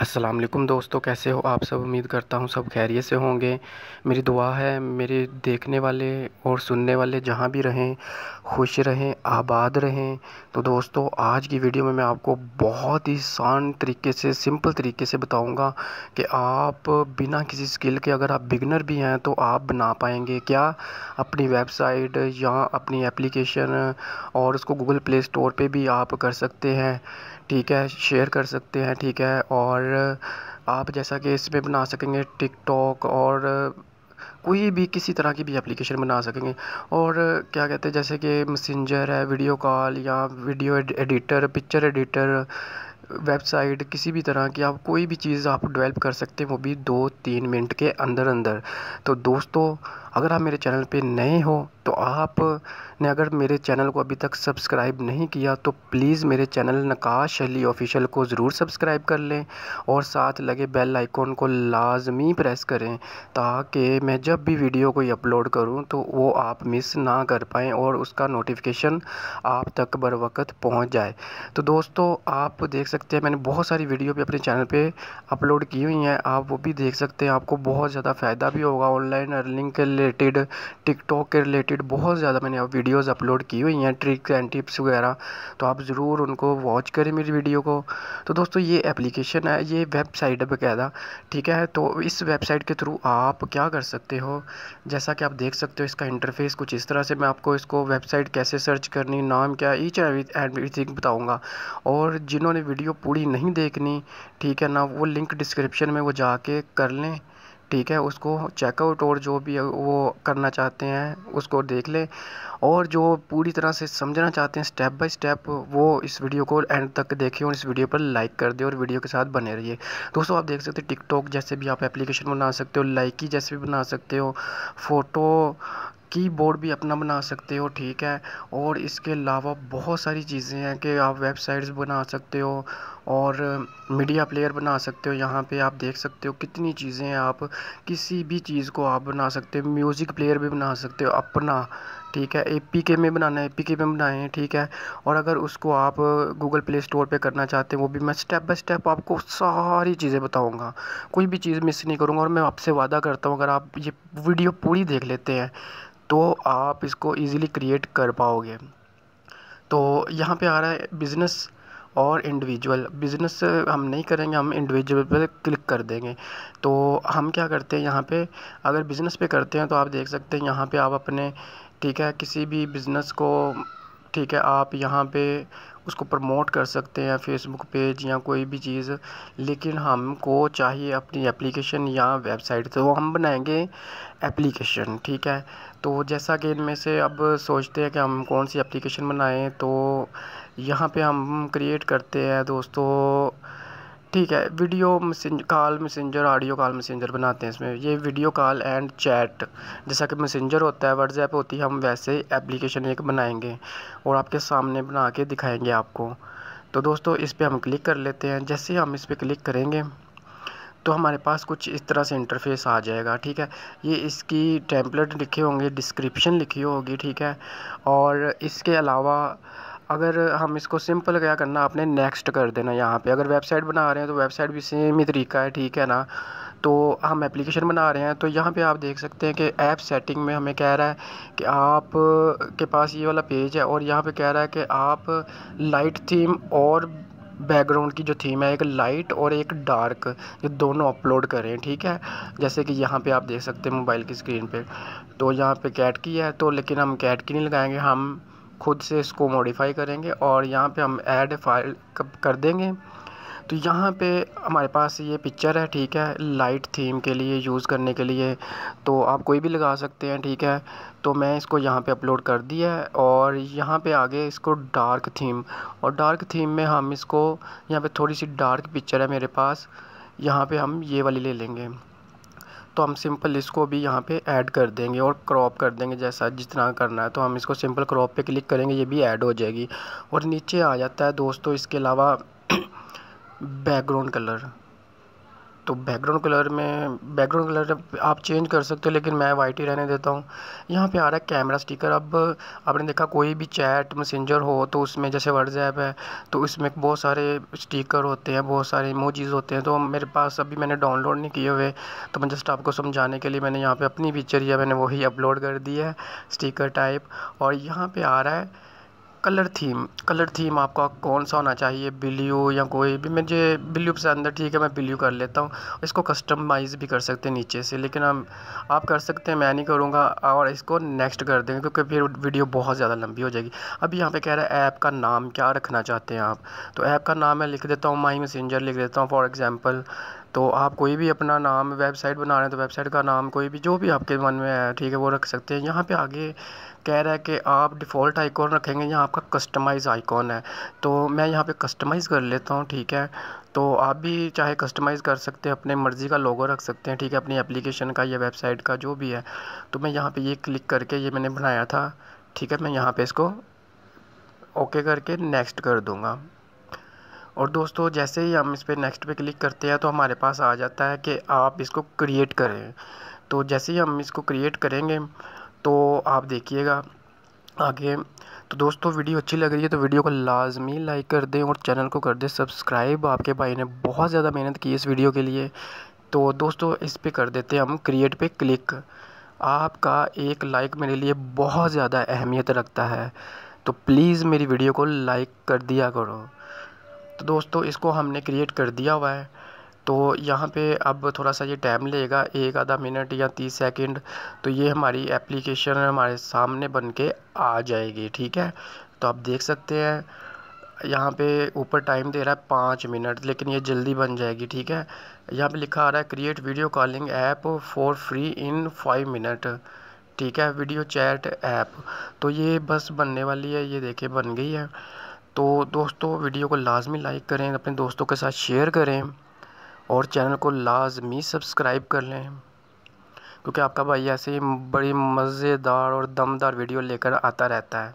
अस्सलाम वालेकुम दोस्तों, कैसे हो आप सब। उम्मीद करता हूँ सब खैरियत से होंगे। मेरी दुआ है मेरे देखने वाले और सुनने वाले जहाँ भी रहें खुश रहें, आबाद रहें। तो दोस्तों आज की वीडियो में मैं आपको बहुत ही आसान तरीके से, सिंपल तरीके से बताऊँगा कि आप बिना किसी स्किल के, अगर आप बिगनर भी हैं तो आप बना पाएंगे क्या अपनी वेबसाइट या अपनी एप्लीकेशन, और उसको गूगल प्ले स्टोर पर भी आप कर सकते हैं, ठीक है, शेयर कर सकते हैं, ठीक है। और आप जैसा कि इसमें बना सकेंगे टिक टॉक और कोई भी किसी तरह की भी एप्लीकेशन बना सकेंगे। और क्या कहते हैं, जैसे कि मैसेंजर है, वीडियो कॉल या video editor, picture editor, website, किसी भी तरह की आप कोई भी चीज़ आप डेवलप कर सकते हैं, वो भी 2-3 मिनट के अंदर अंदर। तो दोस्तों अगर आप मेरे चैनल पे नए हो तो आपने अगर मेरे चैनल को अभी तक सब्सक्राइब नहीं किया तो प्लीज़ मेरे चैनल नकाश अली ऑफिशल को ज़रूर सब्सक्राइब कर लें और साथ लगे बेल आइकॉन को लाजमी प्रेस करें ताकि मैं जब भी वीडियो कोई अपलोड करूं तो वो आप मिस ना कर पाएँ और उसका नोटिफिकेशन आप तक बर वक्त पहुँच जाए। तो दोस्तों आप देख सकते हैं मैंने बहुत सारी वीडियो भी अपने चैनल पर अपलोड की हुई हैं, आप वो भी देख सकते हैं। आपको बहुत ज़्यादा फ़ायदा भी होगा। ऑनलाइन अर्निंग के रिलेटेड, टिकटॉक के रिलेटेड बहुत ज़्यादा मैंने अब वीडियोस अपलोड की हुई हैं, ट्रिक्स एंड टिप्स वगैरह, तो आप ज़रूर उनको वॉच करें मेरी वीडियो को। तो दोस्तों ये एप्लीकेशन है, ये वेबसाइट है बकायदा, ठीक है। तो इस वेबसाइट के थ्रू आप क्या कर सकते हो, जैसा कि आप देख सकते हो इसका इंटरफेस कुछ इस तरह से। मैं आपको इसको वेबसाइट कैसे सर्च करनी, नाम क्या, ईच एंड एवरीथिंग बताऊँगा। और जिन्होंने वीडियो पूरी नहीं देखनी, ठीक है ना, वो लिंक डिस्क्रिप्शन में वो जाके कर लें, ठीक है, उसको चेकआउट, और जो भी वो करना चाहते हैं उसको देख लें। और जो पूरी तरह से समझना चाहते हैं स्टेप बाय स्टेप, वो इस वीडियो को एंड तक देखें और इस वीडियो पर लाइक कर दें और वीडियो के साथ बने रहिए। दोस्तों आप देख सकते हो टिकटॉक जैसे भी आप एप्लीकेशन बना सकते हो, लाइकी जैसे भी बना सकते हो, फ़ोटो, कीबोर्ड भी अपना बना सकते हो, ठीक है। और इसके अलावा बहुत सारी चीज़ें हैं कि आप वेबसाइट्स बना सकते हो और मीडिया प्लेयर बना सकते हो। यहाँ पे आप देख सकते हो कितनी चीज़ें हैं, आप किसी भी चीज़ को आप बना सकते हो। म्यूज़िक प्लेयर भी बना सकते हो अपना, ठीक है, एपीके में बनाना है, एपीके में बनाएं, ठीक है। और अगर उसको आप गूगल प्ले स्टोर पे करना चाहते हैं, वो भी मैं स्टेप बाय स्टेप आपको सारी चीज़ें बताऊंगा, कोई भी चीज़ मिस नहीं करूंगा। और मैं आपसे वादा करता हूं अगर आप ये वीडियो पूरी देख लेते हैं तो आप इसको ईज़िली क्रिएट कर पाओगे। तो यहाँ पर आ रहा है बिज़नेस और इंडिविजुअल। बिज़नेस हम नहीं करेंगे, हम इंडिविजुअल पे क्लिक कर देंगे। तो हम क्या करते हैं यहाँ पे, अगर बिज़नेस पे करते हैं तो आप देख सकते हैं यहाँ पे आप अपने, ठीक है, किसी भी बिज़नेस को, ठीक है, आप यहाँ पे उसको प्रमोट कर सकते हैं, फेसबुक पेज या कोई भी चीज़। लेकिन हमको चाहिए अपनी एप्लीकेशन या वेबसाइट, तो हम बनाएंगे एप्लीकेशन, ठीक है। तो जैसा कि इनमें से अब सोचते हैं कि हम कौन सी एप्लीकेशन बनाएं, तो यहाँ पे हम क्रिएट करते हैं दोस्तों, ठीक है, video call messenger, audio call messenger बनाते हैं इसमें। ये वीडियो कॉल एंड चैट, जैसा कि मैसेंजर होता है, व्हाट्सएप होती है, हम वैसे एप्लीकेशन एक बनाएंगे और आपके सामने बना के दिखाएंगे आपको। तो दोस्तों इस पर हम क्लिक कर लेते हैं। जैसे हम इस पर क्लिक करेंगे तो हमारे पास कुछ इस तरह से इंटरफेस आ जाएगा, ठीक है। ये इसकी टेम्पलेट लिखे होंगे, डिस्क्रिप्शन लिखी होगी, ठीक है। और इसके अलावा अगर हम इसको सिंपल क्या करना, आपने नेक्स्ट कर देना यहाँ पे। अगर वेबसाइट बना रहे हैं तो वेबसाइट भी सेम ही तरीका है, ठीक है ना। तो हम एप्लीकेशन बना रहे हैं तो यहाँ पे आप देख सकते हैं कि ऐप सेटिंग में हमें कह रहा है कि आप के पास ये वाला पेज है और यहाँ पे कह रहा है कि आप लाइट थीम और बैकग्राउंड की जो थीम है, एक लाइट और एक डार्क, ये दोनों अपलोड करें, ठीक है। जैसे कि यहाँ पे आप देख सकते हैं मोबाइल की स्क्रीन पर, तो यहाँ पर कैट की है, तो लेकिन हम कैट की नहीं लगाएंगे, हम खुद से इसको मॉडिफाई करेंगे और यहाँ पे हम ऐड फाइल कर देंगे। तो यहाँ पे हमारे पास ये पिक्चर है, ठीक है, लाइट थीम के लिए यूज़ करने के लिए, तो आप कोई भी लगा सकते हैं, ठीक है। तो मैं इसको यहाँ पे अपलोड कर दिया है और यहाँ पे आगे इसको डार्क थीम, और डार्क थीम में हम इसको, यहाँ पे थोड़ी सी डार्क पिक्चर है मेरे पास, यहाँ पर हम ये वाली ले लेंगे। तो हम सिंपल इसको भी यहाँ पे ऐड कर देंगे और क्रॉप कर देंगे जैसा जितना करना है। तो हम इसको सिंपल क्रॉप पे क्लिक करेंगे, ये भी ऐड हो जाएगी। और नीचे आ जाता है दोस्तों इसके अलावा बैकग्राउंड कलर, तो तो बैकग्राउंड कलर आप चेंज कर सकते हो, लेकिन मैं वाइट ही रहने देता हूँ। यहाँ पे आ रहा है कैमरा स्टिकर। अब आपने देखा कोई भी चैट मैसेंजर हो तो उसमें जैसे व्हाट्सएप है तो इसमें बहुत सारे स्टिकर होते हैं, बहुत सारे इमोजीज़ होते हैं। तो मेरे पास अभी मैंने डाउनलोड नहीं किए हुए, तो मैं जस्ट आपको समझाने के लिए मैंने यहाँ पर अपनी पिक्चर या मैंने वही अपलोड कर दी है स्टिकर टाइप। और यहाँ पर आ रहा है कलर थीम आपका कौन सा होना चाहिए, ब्लू या कोई भी। मुझे ब्लू पसंद है, ठीक है मैं ब्लू कर लेता हूँ। इसको कस्टमाइज़ भी कर सकते हैं नीचे से, लेकिन हम आप कर सकते हैं, मैं नहीं करूँगा। और इसको नेक्स्ट कर देंगे क्योंकि फिर वीडियो बहुत ज़्यादा लंबी हो जाएगी। अब यहाँ पे कह रहा है ऐप का नाम क्या रखना चाहते हैं आप, तो ऐप का नाम मैं लिख देता हूँ माई मैसेजर लिख देता हूँ फॉर एग्ज़ाम्पल। तो आप कोई भी अपना नाम, वेबसाइट बना रहे हैं तो वेबसाइट का नाम कोई भी जो भी आपके मन में है, ठीक है वो रख सकते हैं। यहाँ पे आगे कह रहा है कि आप डिफ़ॉल्ट आइकॉन रखेंगे, यहाँ आपका कस्टमाइज़ आइकॉन है, तो मैं यहाँ पे कस्टमाइज़ कर लेता हूँ। ठीक है, तो आप भी चाहे कस्टमाइज़ कर सकते हैं, अपने मर्ज़ी का लोगो रख सकते हैं, ठीक है अपनी एप्लीकेशन का या वेबसाइट का जो भी है। तो मैं यहाँ पर ये क्लिक करके ये मैंने बनाया था, ठीक है मैं यहाँ पर इसको ओके करके नेक्स्ट कर दूँगा। और दोस्तों जैसे ही हम इस पर नेक्स्ट पे क्लिक करते हैं तो हमारे पास आ जाता है कि आप इसको क्रिएट करें। तो जैसे ही हम इसको क्रिएट करेंगे तो आप देखिएगा आगे। तो दोस्तों वीडियो अच्छी लग रही है तो वीडियो को लाजमी लाइक कर दें और चैनल को कर दें सब्सक्राइब। आपके भाई ने बहुत ज़्यादा मेहनत की इस वीडियो के लिए। तो दोस्तों इस पर कर देते हैं हम क्रिएट पे क्लिक। आपका एक लाइक मेरे लिए बहुत ज़्यादा अहमियत रखता है, तो प्लीज़ मेरी वीडियो को लाइक कर दिया करो। तो दोस्तों इसको हमने क्रिएट कर दिया हुआ है। तो यहाँ पे अब थोड़ा सा ये टाइम लेगा, एक आधा मिनट या 30 सेकंड। तो ये हमारी एप्लीकेशन हमारे सामने बन के आ जाएगी, ठीक है। तो आप देख सकते हैं यहाँ पे ऊपर टाइम दे रहा है 5 मिनट, लेकिन ये जल्दी बन जाएगी, ठीक है। यहाँ पे लिखा आ रहा है create video calling app for free in 5 minute, ठीक है वीडियो चैट ऐप। तो ये बस बनने वाली है, ये देखिए बन गई है। तो दोस्तों वीडियो को लाजमी लाइक करें, अपने दोस्तों के साथ शेयर करें और चैनल को लाजमी सब्सक्राइब कर लें, क्योंकि आपका भाई ऐसे ही बड़ी मज़ेदार और दमदार वीडियो लेकर आता रहता है।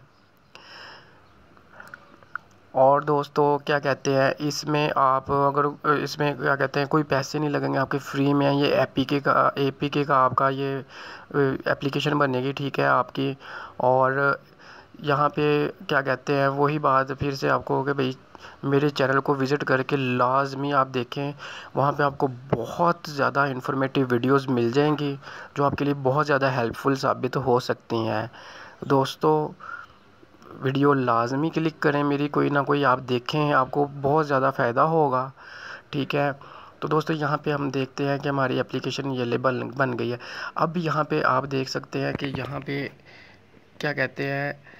और दोस्तों क्या कहते हैं इसमें आप अगर इसमें क्या कहते हैं कोई पैसे नहीं लगेंगे आपके, फ्री में ये एपीके का आपका ये एप्लीकेशन बनेगी, ठीक है आपकी। और यहाँ पे क्या कहते हैं वही बात फिर से आपको हो गया भाई, मेरे चैनल को विज़िट करके लाजमी आप देखें। वहाँ पे आपको बहुत ज़्यादा इन्फॉर्मेटिव वीडियोस मिल जाएंगी जो आपके लिए बहुत ज़्यादा हेल्पफुल साबित हो सकती हैं। दोस्तों वीडियो लाजमी क्लिक करें मेरी, कोई ना कोई आप देखें, आपको बहुत ज़्यादा फ़ायदा होगा, ठीक है। तो दोस्तों यहाँ पे हम देखते हैं कि हमारी एप्लीकेशन ये लेबल बन गई है। अब यहाँ पर आप देख सकते हैं कि यहाँ पर क्या कहते हैं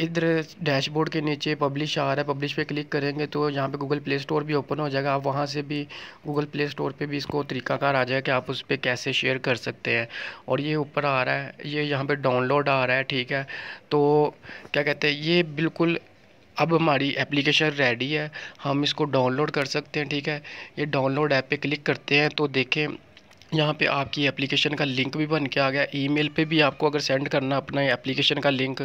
इधर डैशबोर्ड के नीचे पब्लिश आ रहा है, पब्लिश पे क्लिक करेंगे तो यहाँ पे गूगल प्ले स्टोर भी ओपन हो जाएगा। आप वहाँ से भी गूगल प्ले स्टोर पे भी इसको तरीकाकार आ जाएगा कि आप उस पर कैसे शेयर कर सकते हैं। और ये ऊपर आ रहा है, ये यहाँ पे डाउनलोड आ रहा है, ठीक है। तो क्या कहते हैं ये बिल्कुल अब हमारी एप्लीकेशन रेडी है, हम इसको डाउनलोड कर सकते हैं, ठीक है। ये डाउनलोड ऐप पर क्लिक करते हैं तो देखें यहाँ पे आपकी एप्लीकेशन का लिंक भी बन के आ गया। ईमेल पे भी आपको अगर सेंड करना अपना एप्लीकेशन का लिंक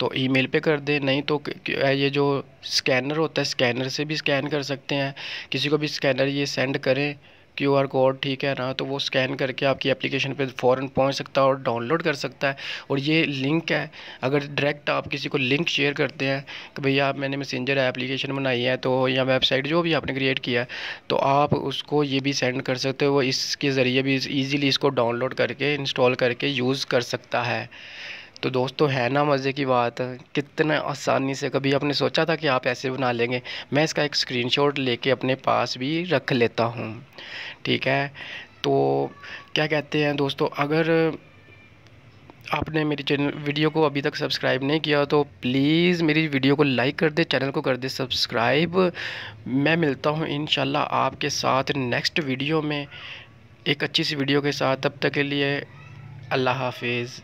तो ईमेल पे कर दें, नहीं तो ये जो स्कैनर होता है स्कैनर से भी स्कैन कर सकते हैं। किसी को भी स्कैनर ये सेंड करें QR कोड, ठीक है ना, तो वो स्कैन करके आपकी एप्लीकेशन पे फ़ौरन पहुंच सकता है और डाउनलोड कर सकता है। और ये लिंक है, अगर डायरेक्ट आप किसी को लिंक शेयर करते हैं कि भैया मैंने मैसेंजर एप्लीकेशन बनाई है तो या वेबसाइट जो भी आपने क्रिएट किया है, तो आप उसको ये भी सेंड कर सकते हो, वो इसके ज़रिए भी ईज़िली इसको डाउनलोड करके इंस्टॉल करके यूज़ कर सकता है। तो दोस्तों है ना मज़े की बात, कितना आसानी से कभी आपने सोचा था कि आप ऐसे बना लेंगे। मैं इसका एक स्क्रीनशॉट लेके अपने पास भी रख लेता हूँ, ठीक है। तो क्या कहते हैं दोस्तों अगर आपने मेरी चैनल वीडियो को अभी तक सब्सक्राइब नहीं किया तो प्लीज़ मेरी वीडियो को लाइक कर दे, चैनल को कर दे सब्सक्राइब। मैं मिलता हूँ इंशाल्लाह आपके साथ नेक्स्ट वीडियो में एक अच्छी सी वीडियो के साथ। तब तक के लिए अल्लाह हाफिज़।